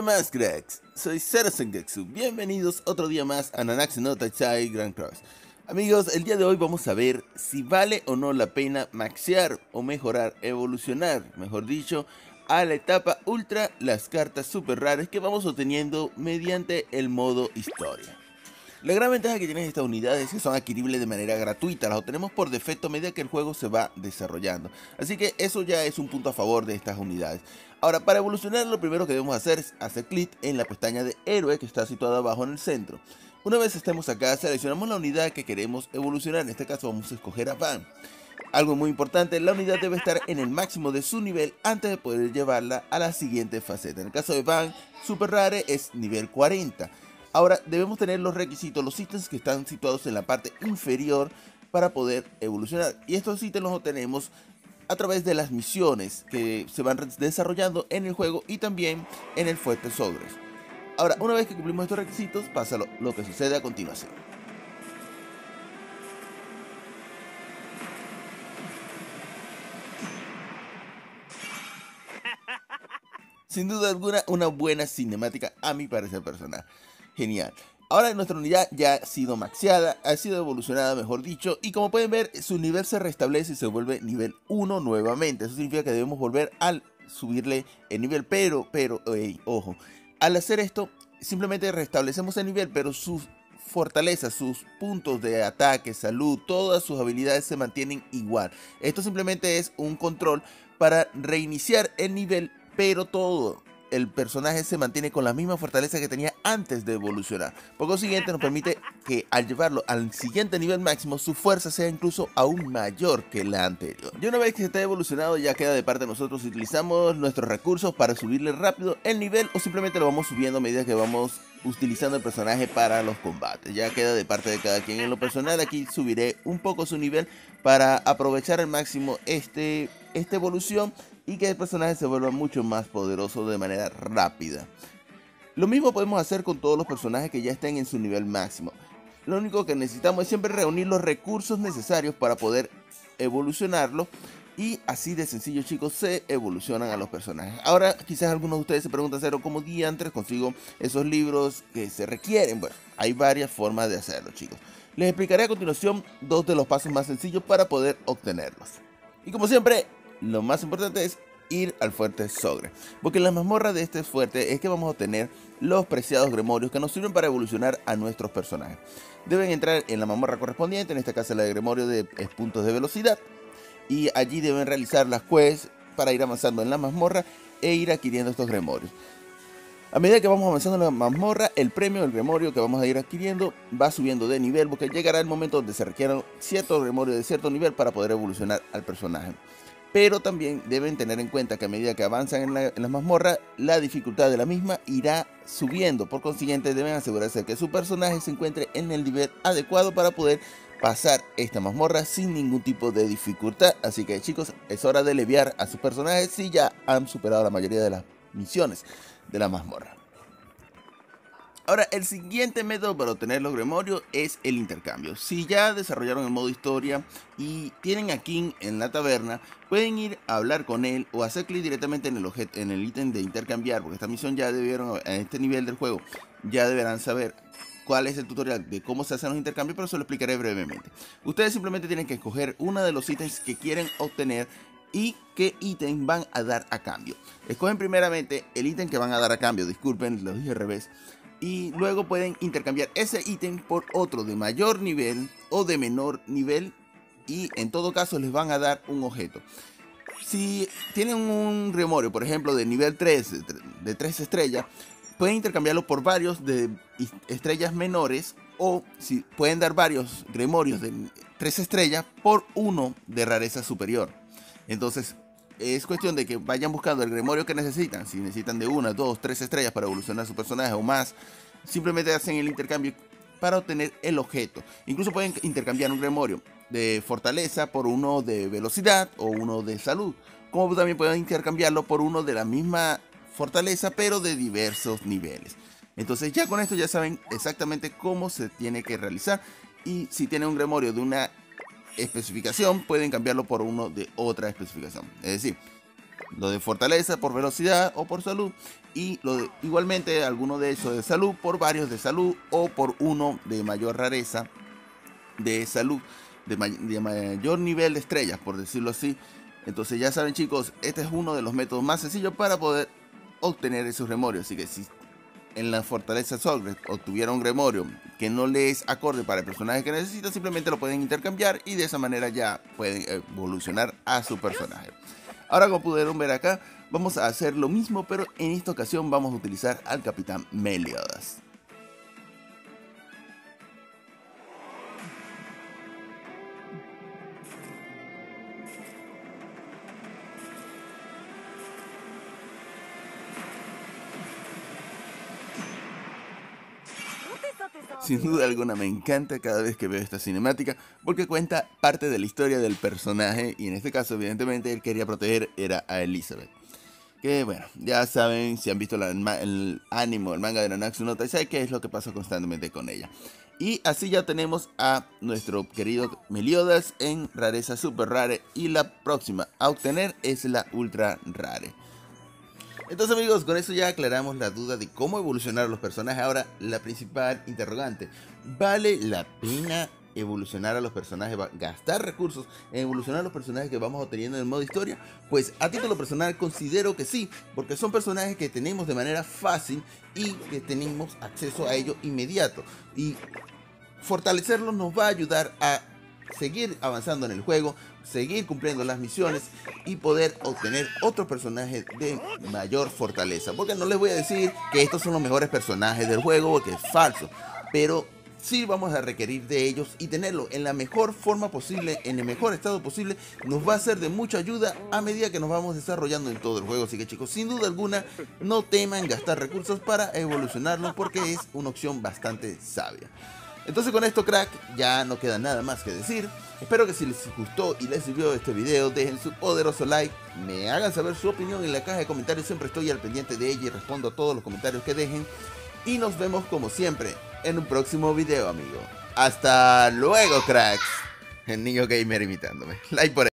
¿Qué más, cracks? Soy XeroZGamer. Bienvenidos otro día más a Nanatsu No Taizai Grand Cross. Amigos, el día de hoy vamos a ver si vale o no la pena maxear o mejorar, evolucionar, mejor dicho, a la etapa ultra las cartas super raras que vamos obteniendo mediante el modo historia. La gran ventaja que tienen estas unidades es que son adquiribles de manera gratuita, las obtenemos por defecto a medida que el juego se va desarrollando. Así que eso ya es un punto a favor de estas unidades. Ahora, para evolucionar, lo primero que debemos hacer es hacer clic en la pestaña de héroe que está situada abajo en el centro. Una vez estemos acá, seleccionamos la unidad que queremos evolucionar. En este caso vamos a escoger a Van. Algo muy importante, la unidad debe estar en el máximo de su nivel antes de poder llevarla a la siguiente faceta. En el caso de Van, Super Rare es nivel 40. Ahora, debemos tener los requisitos, los ítems que están situados en la parte inferior para poder evolucionar. Y estos ítems los obtenemos a través de las misiones que se van desarrollando en el juego y también en el fuerte Solgres. Ahora, una vez que cumplimos estos requisitos, pasa lo que sucede a continuación. Sin duda alguna, una buena cinemática a mi parecer personal. Genial. Ahora nuestra unidad ya ha sido maxeada, ha sido evolucionada mejor dicho, y como pueden ver su nivel se restablece y se vuelve nivel 1 nuevamente. Eso significa que debemos volver al subirle el nivel, pero, hey, ojo, al hacer esto simplemente restablecemos el nivel, pero sus fortalezas, sus puntos de ataque, salud, todas sus habilidades se mantienen igual. Esto simplemente es un control para reiniciar el nivel, pero todo el personaje se mantiene con la misma fortaleza que tenía antes de evolucionar. Por consiguiente nos permite que al llevarlo al siguiente nivel máximo su fuerza sea incluso aún mayor que la anterior. Y una vez que esté evolucionado ya queda de parte de nosotros si utilizamos nuestros recursos para subirle rápido el nivel o simplemente lo vamos subiendo a medida que vamos utilizando el personaje para los combates. Ya queda de parte de cada quien. En lo personal aquí subiré un poco su nivel para aprovechar al máximo esta evolución y que el personaje se vuelva mucho más poderoso de manera rápida. Lo mismo podemos hacer con todos los personajes que ya estén en su nivel máximo. Lo único que necesitamos es siempre reunir los recursos necesarios para poder evolucionarlo. Y así de sencillo, chicos, se evolucionan a los personajes. Ahora, quizás algunos de ustedes se preguntan, Cero, ¿cómo diantres consigo esos libros que se requieren? Bueno, hay varias formas de hacerlo, chicos. Les explicaré a continuación dos de los pasos más sencillos para poder obtenerlos. Y como siempre, lo más importante es ir al fuerte Solgres, porque en la mazmorra de este fuerte es que vamos a obtener los preciados gregorios que nos sirven para evolucionar a nuestros personajes. Deben entrar en la mazmorra correspondiente, en este caso la de gregorio de puntos de velocidad, y allí deben realizar las quests para ir avanzando en la mazmorra e ir adquiriendo estos gregorios. A medida que vamos avanzando en la mazmorra, el premio del gregorio que vamos a ir adquiriendo va subiendo de nivel, porque llegará el momento donde se requieran ciertos gregorios de cierto nivel para poder evolucionar al personaje. Pero también deben tener en cuenta que a medida que avanzan en la mazmorra, la dificultad de la misma irá subiendo. Por consiguiente, deben asegurarse que su personaje se encuentre en el nivel adecuado para poder pasar esta mazmorra sin ningún tipo de dificultad. Así que chicos, es hora de levear a sus personajes si ya han superado la mayoría de las misiones de la mazmorra. Ahora, el siguiente método para obtener los gregorios es el intercambio. Si ya desarrollaron el modo historia y tienen a King en la taberna, pueden ir a hablar con él o hacer clic directamente en el ítem de intercambiar, porque esta misión ya debieron, a este nivel del juego, ya deberán saber cuál es el tutorial de cómo se hacen los intercambios, pero se lo explicaré brevemente. Ustedes simplemente tienen que escoger uno de los ítems que quieren obtener y qué ítem van a dar a cambio. Escogen primeramente el ítem que van a dar a cambio, disculpen, lo dije al revés. Y luego pueden intercambiar ese ítem por otro de mayor nivel o de menor nivel. Y en todo caso les van a dar un objeto. Si tienen un grimorio, por ejemplo, de nivel 3, de 3 estrellas, pueden intercambiarlo por varios de estrellas menores. O si pueden dar varios grimorios de 3 estrellas por uno de rareza superior. Entonces es cuestión de que vayan buscando el grimorio que necesitan. Si necesitan de 1, 2, 3 estrellas para evolucionar su personaje o más, simplemente hacen el intercambio para obtener el objeto. Incluso pueden intercambiar un grimorio de fortaleza por uno de velocidad o uno de salud. Como también pueden intercambiarlo por uno de la misma fortaleza pero de diversos niveles. Entonces ya con esto ya saben exactamente cómo se tiene que realizar. Y si tienen un grimorio de una especificación, pueden cambiarlo por uno de otra especificación, es decir, lo de fortaleza por velocidad o por salud, y igualmente alguno de esos de salud por varios de salud o por uno de mayor rareza de salud, de mayor nivel de estrellas, por decirlo así. Entonces ya saben, chicos, este es uno de los métodos más sencillos para poder obtener esos grimorios. Así que si en la fortaleza Solgres obtuvieron un grimorio que no le es acorde para el personaje que necesita, simplemente lo pueden intercambiar y de esa manera ya pueden evolucionar a su personaje. Ahora, como pudieron ver acá, vamos a hacer lo mismo, pero en esta ocasión vamos a utilizar al Capitán Meliodas. Sin duda alguna me encanta cada vez que veo esta cinemática porque cuenta parte de la historia del personaje, y en este caso evidentemente él quería proteger era a Elizabeth. Que bueno, ya saben, si han visto el anime, el manga de Nanatsu No Taizai, que es lo que pasa constantemente con ella. Y así ya tenemos a nuestro querido Meliodas en rareza super rare, y la próxima a obtener es la ultra rare. Entonces, amigos, con eso ya aclaramos la duda de cómo evolucionar los personajes. Ahora, la principal interrogante: ¿vale la pena evolucionar a los personajes, gastar recursos en evolucionar los personajes que vamos obteniendo en el modo historia? Pues a título personal considero que sí, porque son personajes que tenemos de manera fácil y que tenemos acceso a ellos inmediato, y fortalecerlos nos va a ayudar a seguir avanzando en el juego, seguir cumpliendo las misiones y poder obtener otros personajes de mayor fortaleza. Porque no les voy a decir que estos son los mejores personajes del juego, porque es falso, pero sí vamos a requerir de ellos, y tenerlos en la mejor forma posible, en el mejor estado posible, nos va a ser de mucha ayuda a medida que nos vamos desarrollando en todo el juego. Así que, chicos, sin duda alguna, no teman gastar recursos para evolucionarlos, porque es una opción bastante sabia. Entonces, con esto, crack, ya no queda nada más que decir. Espero que si les gustó y les sirvió este video, dejen su poderoso like, me hagan saber su opinión en la caja de comentarios, siempre estoy al pendiente de ella y respondo a todos los comentarios que dejen. Y nos vemos, como siempre, en un próximo video, amigo. Hasta luego, cracks. El niño gamer imitándome. Like por ahí.